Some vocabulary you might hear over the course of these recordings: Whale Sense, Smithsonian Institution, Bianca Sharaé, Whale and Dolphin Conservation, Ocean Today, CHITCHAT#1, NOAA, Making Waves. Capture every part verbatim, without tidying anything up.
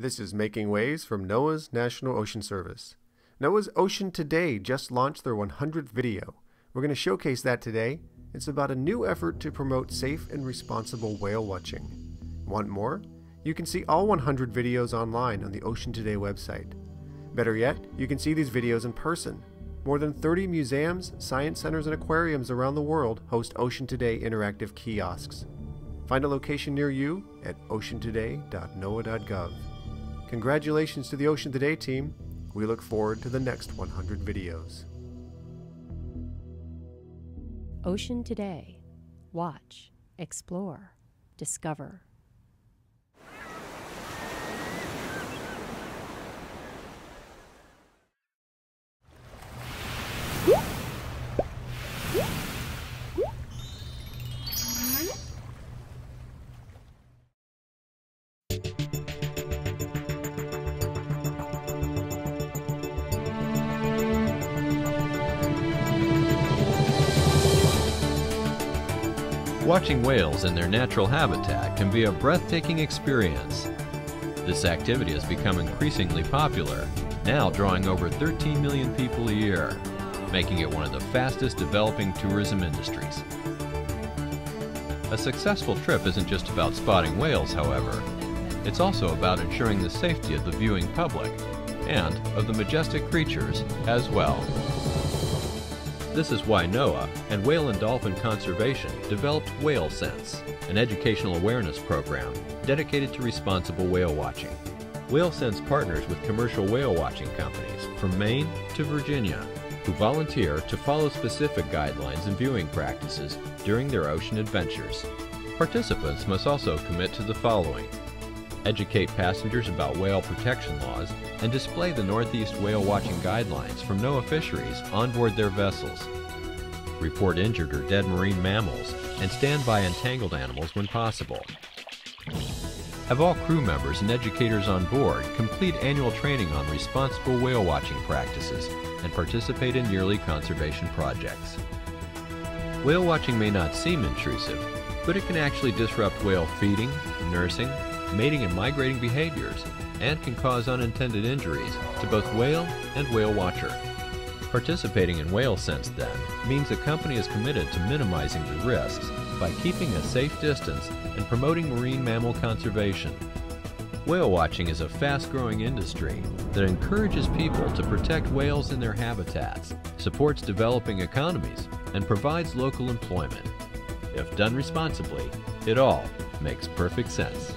This is Making Waves from NOAA's National Ocean Service. NOAA's Ocean Today just launched their one hundredth video. We're going to showcase that today. It's about a new effort to promote safe and responsible whale watching. Want more? You can see all one hundred videos online on the Ocean Today website. Better yet, you can see these videos in person. More than thirty museums, science centers, and aquariums around the world host Ocean Today interactive kiosks. Find a location near you at ocean today dot noaa dot gov. Congratulations to the Ocean Today team. We look forward to the next one hundred videos. Ocean Today. Watch, explore, discover. Watching whales in their natural habitat can be a breathtaking experience. This activity has become increasingly popular, now drawing over thirteen million people a year, making it one of the fastest developing tourism industries. A successful trip isn't just about spotting whales, however. It's also about ensuring the safety of the viewing public and of the majestic creatures as well. This is why NOAA and Whale and Dolphin Conservation developed Whale Sense, an educational awareness program dedicated to responsible whale watching. Whale Sense partners with commercial whale watching companies from Maine to Virginia who volunteer to follow specific guidelines and viewing practices during their ocean adventures. Participants must also commit to the following: educate passengers about whale protection laws and display the Northeast Whale Watching Guidelines from NOAA Fisheries on board their vessels. Report injured or dead marine mammals and stand by entangled animals when possible. Have all crew members and educators on board complete annual training on responsible whale watching practices and participate in yearly conservation projects. Whale watching may not seem intrusive, but it can actually disrupt whale feeding, nursing, mating and migrating behaviors, and can cause unintended injuries to both whale and whale watcher. Participating in Whale Sense, then, means the company is committed to minimizing the risks by keeping a safe distance and promoting marine mammal conservation. Whale watching is a fast-growing industry that encourages people to protect whales in their habitats, supports developing economies, and provides local employment. If done responsibly, it all makes perfect sense.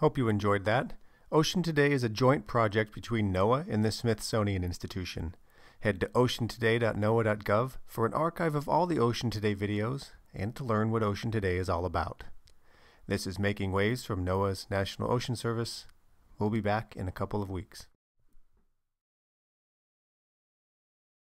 Hope you enjoyed that. Ocean Today is a joint project between NOAA and the Smithsonian Institution. Head to ocean today dot noaa dot gov for an archive of all the Ocean Today videos and to learn what Ocean Today is all about. This is Making Waves from NOAA's National Ocean Service. We'll be back in a couple of weeks.